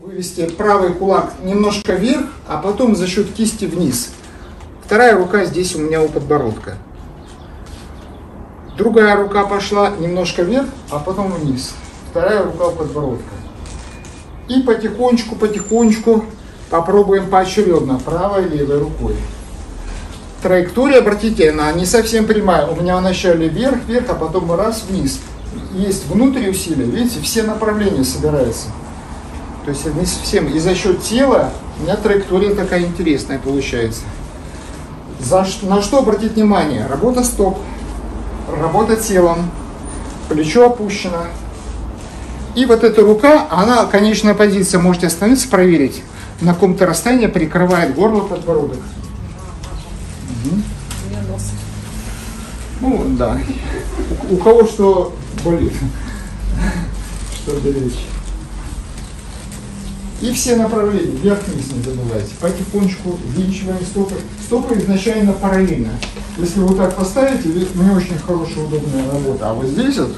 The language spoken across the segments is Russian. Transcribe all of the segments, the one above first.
Вывести правый кулак немножко вверх, а потом за счет кисти вниз. Вторая рука здесь у меня у подбородка. Другая рука пошла немножко вверх, а потом вниз. Вторая рука у подбородка. И потихонечку попробуем поочередно правой и левой рукой. Траектория, обратите, она не совсем прямая. У меня вначале вверх, а потом раз вниз. Есть внутренние усилия, видите, все направления собираются. То есть не совсем. И за счет тела у меня траектория такая интересная получается. На что обратить внимание? Работа стоп, работа телом, плечо опущено. И вот эта рука, она конечная позиция, можете остановиться, проверить. На каком-то расстоянии прикрывает горло, подбородок. Угу. У меня нос. Ну, да. У кого что болит. Что беречь. И все направления, вверх-вниз не забывайте. Потихонечку ввинчиваем стопы. Стопы изначально параллельно. Если вы так поставите, у меня очень хорошая, удобная работа. А вот здесь вот,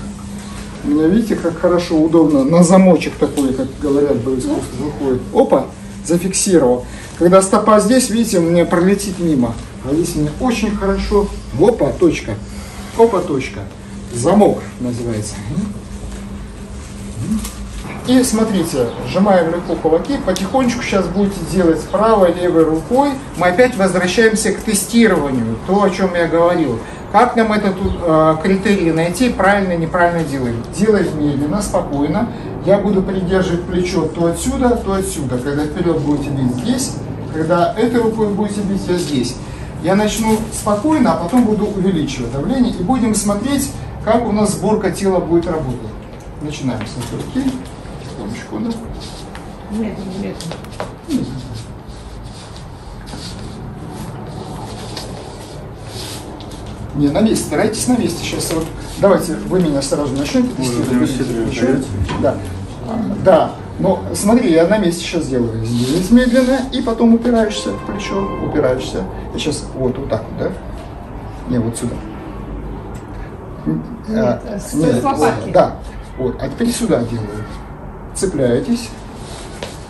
у меня, видите, как хорошо, удобно, на замочек такой, как говорят, боевсков выходит. Опа, зафиксировал. Когда стопа здесь, видите, у меня пролетит мимо. А здесь у меня очень хорошо. Опа, точка. Опа, точка. Замок называется. И смотрите, сжимаем легко кулаки, потихонечку сейчас будете делать правой, левой рукой. Мы опять возвращаемся к тестированию, то, о чем я говорил. Как нам этот критерий найти, правильно, неправильно делаем? Делаем медленно, спокойно. Я буду придерживать плечо то отсюда, когда вперед будете бить здесь, когда этой рукой будете бить, я здесь. Я начну спокойно, а потом буду увеличивать давление и будем смотреть, как у нас сборка тела будет работать. Начинаем с руки. Секундочку, да? Нет, нет. Не, на месте, старайтесь на месте. Сейчас вот, давайте вы меня сразу начнете тестировать. Да. Да, но смотри, я на месте сейчас делаю. Здесь медленно, и потом упираешься в плечо, упираешься. Я сейчас вот так вот, да? Не, вот сюда. Нет, нет, лопатки. Да. Вот, а теперь сюда делаю. Цепляетесь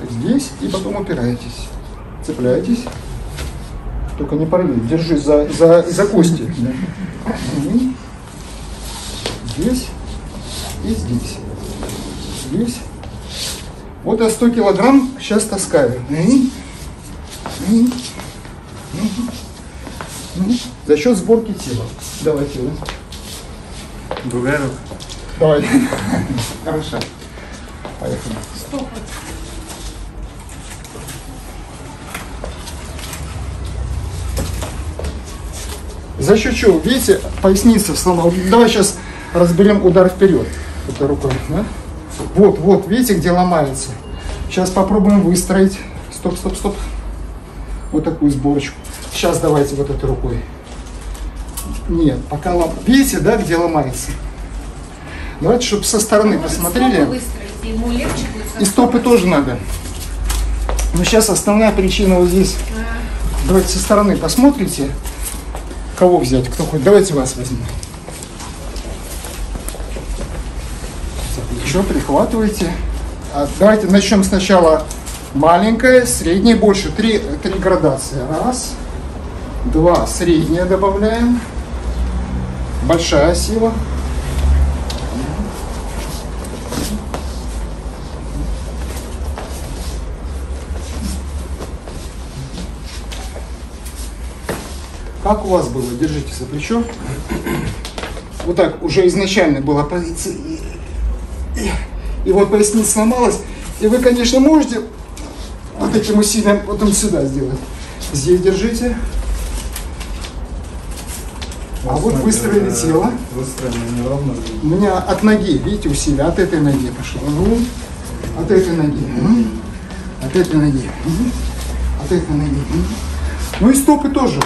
здесь и потом упираетесь. Цепляетесь. Только не порви. Держись за кости. Здесь и здесь. Здесь. Вот я 100 килограмм сейчас таскаю. За счет сборки тела. Давайте. Другая рука. Давай. Хорошо. Поехали. Стоп. За счет чего? Видите, поясница сломала. Давай сейчас разберем удар вперед. Это рукой. Да? Вот, видите, где ломается. Сейчас попробуем выстроить. Стоп. Вот такую сборочку. Сейчас давайте вот этой рукой. Нет, пока ломается. Видите, да, где ломается? Давайте, чтобы со стороны посмотрели. Ему легче будет. И стопы тоже надо. Но сейчас основная причина вот здесь. Давайте со стороны посмотрите. Кого взять? Кто хочет? Давайте вас возьмем. За плечо прихватывайте. Давайте начнем сначала маленькое, среднее, больше. Три градации. Раз, два, среднее добавляем. Большая сила. Как у вас было? Держите за плечо. Вот так уже изначально была позиция. И вот поясница сломалась. И вы, конечно, можете вот этим усилием потом сюда сделать. Здесь держите. А вот выстроили тело. У меня от ноги, видите, усилие. От этой ноги пошло. От этой ноги. От этой ноги. От этой ноги. Ну и стопы тоже.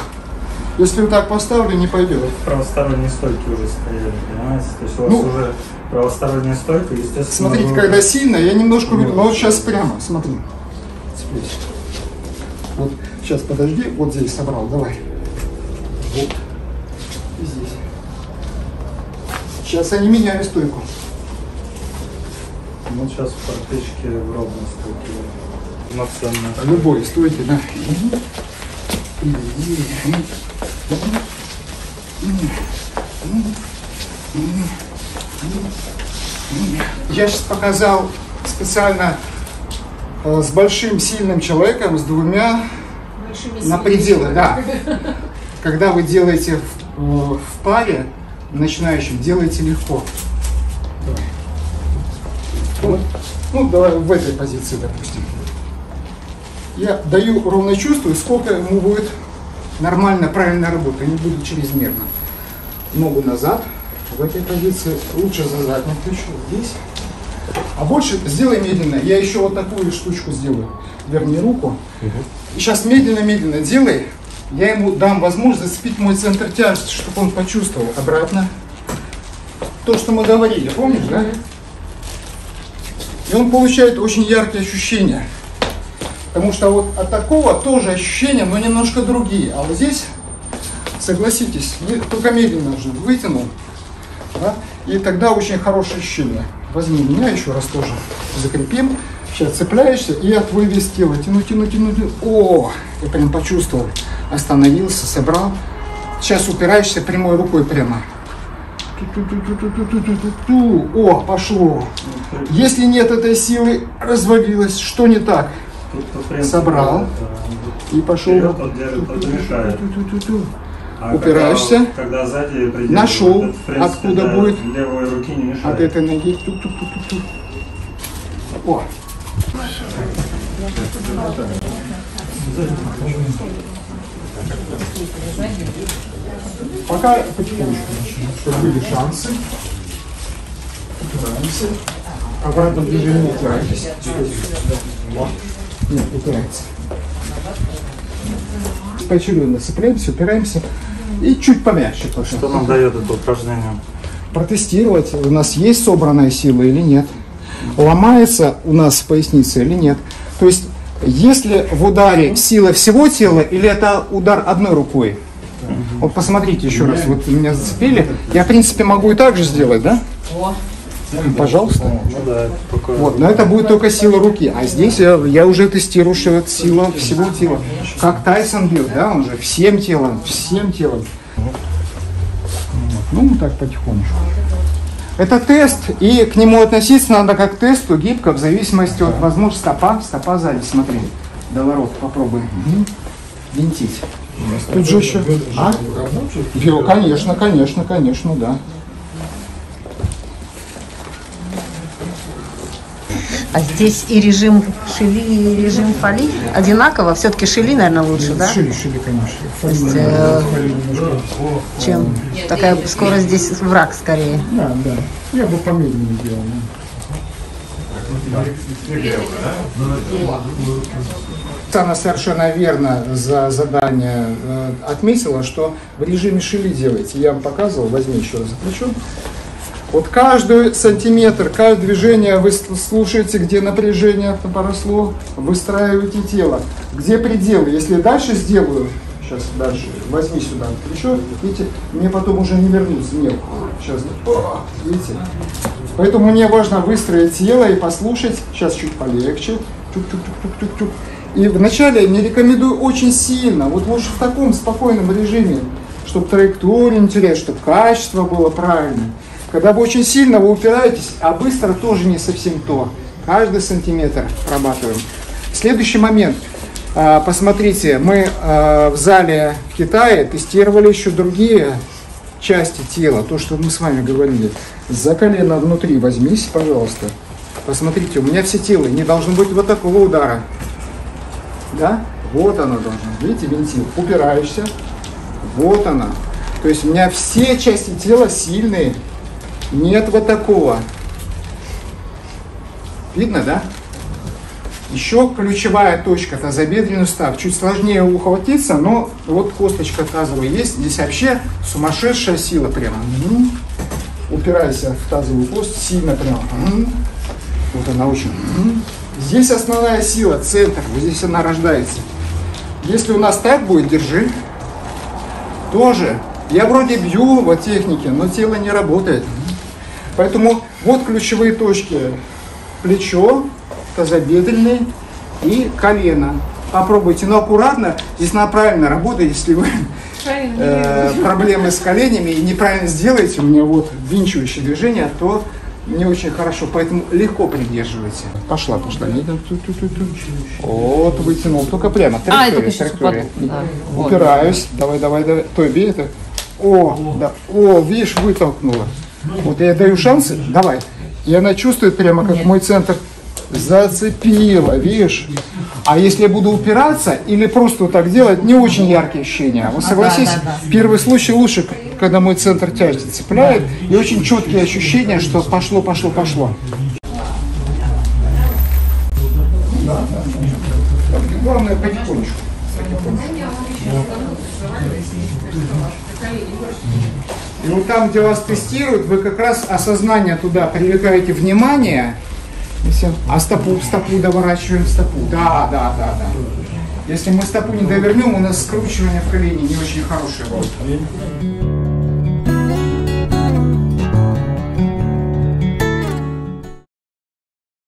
Если вот так поставлю, не пойдет. Правосторонние стойки уже стояли, понимаете? То есть у вас уже правосторонняя стойка, естественно. Смотрите, когда сильно, я немножко увидел. Вот сейчас прямо, смотри. Цепляйся. Вот, сейчас подожди, вот здесь собрал, давай. Вот. И здесь. Сейчас они меняли стойку. Ну, сейчас в фортечке в ровной стойке. Эмоционально. Любой стойки, да? Я сейчас показал специально с большим сильным человеком, с двумя на пределы, да. Когда вы делаете в паре, начинающим, делаете легко. Ну, давай в этой позиции, допустим. Я даю ровно чувствую, сколько ему будет нормально, правильно работать, не будет чрезмерно. Ногу назад, в этой позиции, лучше за заднюю плечо, здесь. А больше сделай медленно, я еще вот такую штучку сделаю. Верни руку. И сейчас медленно-медленно делай, я ему дам возможность зацепить мой центр тяжести, чтобы он почувствовал обратно. То, что мы говорили, помнишь, да? И он получает очень яркие ощущения. Потому что вот от такого тоже ощущения, но немножко другие. А вот здесь, согласитесь, только медленно уже вытянул. Да? И тогда очень хорошее ощущение. Возьми меня еще раз тоже. Закрепим. Сейчас цепляешься и отводишь тело. Тяну, тяну, тяну, тяну. О, я прям почувствовал. Остановился, собрал. Сейчас упираешься прямой рукой прямо. О, пошло. Если нет этой силы, развалилось. Что не так? Собрал и пошел. Упираешься. Нашел, откуда будет. От этой ноги. О. Пока потихонечку, чтобы были шансы. Упираемся. Обратно движение упираемся. Нет, упираемся. Поочередно цепляемся, упираемся. И чуть помягче тоже. Что нам дает это упражнение? Протестировать, у нас есть собранная сила или нет. Ломается у нас поясница или нет. То есть, если в ударе сила всего тела или это удар одной рукой. Вот посмотрите еще раз, вот меня зацепили. Я, в принципе, могу и так же сделать, да? Пожалуйста. Вот, но это будет только сила руки. А здесь я уже тестирую, что это сила всего тела. Как Тайсон бил, да, он же всем телом, всем телом. Ну, так потихонечку. Это тест, и к нему относиться надо как к тесту, гибко, в зависимости от возможности. Стопа, стопа сзади, смотри. Доворот, попробуй. Винтить. Тут же еще... А? Конечно, конечно, конечно, да. А здесь и режим шили, и режим фали одинаково? Все-таки шили, наверное, лучше, да? Шили, шили, конечно. То есть, чем такая скорость здесь враг скорее. Да, да. Я бы помедленнее делал. Она совершенно верно за задание отметила, что в режиме шили делаете. Я вам показывал, возьми еще раз за плечо. Вот каждый сантиметр, каждое движение вы слушаете, где напряжение поросло, выстраиваете тело. Где пределы? Если дальше сделаю, сейчас дальше, возьми сюда плечо, видите, мне потом уже не вернуться, нет. Сейчас, о, видите. Поэтому мне важно выстроить тело и послушать, сейчас чуть полегче. Тук-тук-тук-тук-тук-тук. И вначале не рекомендую очень сильно, вот лучше в таком спокойном режиме, чтобы траекторию не терять, чтобы качество было правильное. Когда вы очень сильно вы упираетесь, а быстро тоже не совсем то. Каждый сантиметр прорабатываем. Следующий момент. Посмотрите, мы в зале в Китае тестировали еще другие части тела. То, что мы с вами говорили. За колено внутри возьмись, пожалуйста. Посмотрите, у меня все тело. Не должно быть вот такого удара. Да? Вот оно должно. Видите, винтил. Упираешься. Вот она. То есть у меня все части тела сильные. Нет вот такого. Видно, да? Еще ключевая точка тазобедренный сустав. Чуть сложнее ухватиться, но вот косточка тазовая есть. Здесь вообще сумасшедшая сила прямо. Упирайся в тазовую кость сильно прямо. Вот она очень. Здесь основная сила, центр. Вот здесь она рождается. Если у нас так будет, держи. Тоже. Я вроде бью в технике, но тело не работает. Поэтому вот ключевые точки плечо, тазобедренные и колено. Попробуйте, но аккуратно, здесь надо правильно работать, если вы проблемы с коленями и неправильно сделаете, у меня вот винчующее движение, то не очень хорошо, поэтому легко придерживайте. Пошла, пошла. Вот, вытянул, только прямо, траектория. Упираюсь, давай, давай, давай, той бей это. О, да, о, видишь, вытолкнула. Вот я даю шансы, давай. И она чувствует прямо, как мой центр зацепила, видишь? А если я буду упираться или просто вот так делать, не очень яркие ощущения. Вы согласитесь, первый случай лучше, когда мой центр тяжести цепляет, и очень четкие ощущения, что пошло, пошло, пошло. Главное потихонечку. И вот там, где вас тестируют, вы как раз осознание туда привлекаете внимание. А стопу, стопу доворачиваем, стопу. Да, да, да, да. Если мы стопу не довернем, у нас скручивание в колени не очень хорошее будет.